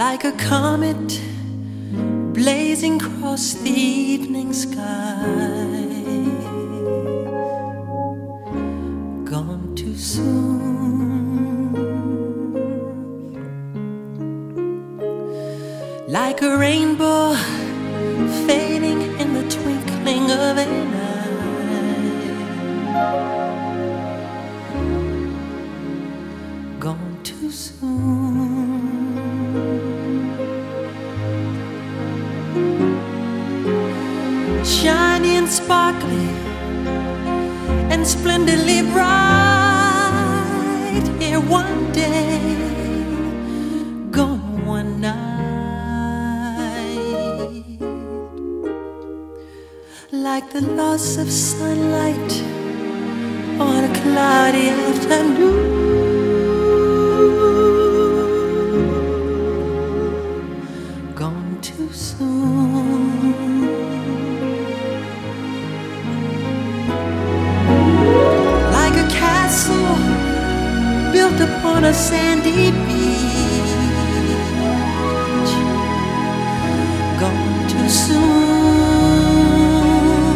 like a comet blazing across the evening sky. Gone too soon, like a rainbow fading in the twinkling of an eye. Gone too soon. Shiny and sparkly and splendidly bright, here one day, gone one night. Like the loss of sunlight on a cloudy afternoon, gone too soon. Built upon a sandy beach, gone too soon.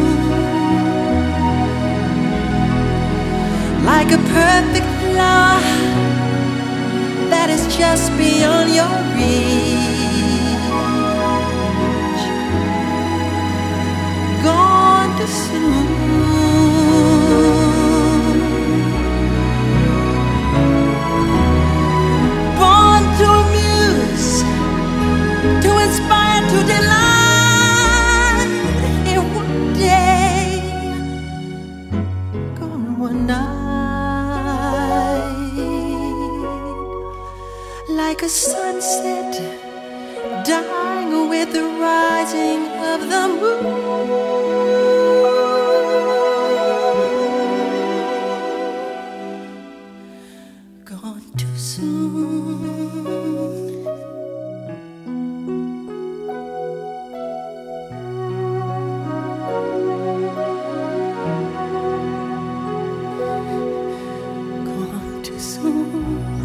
Like a perfect flower that is just beyond your reach, gone too soon. Like a sunset dying with the rising of the moon, gone too soon. Gone too soon.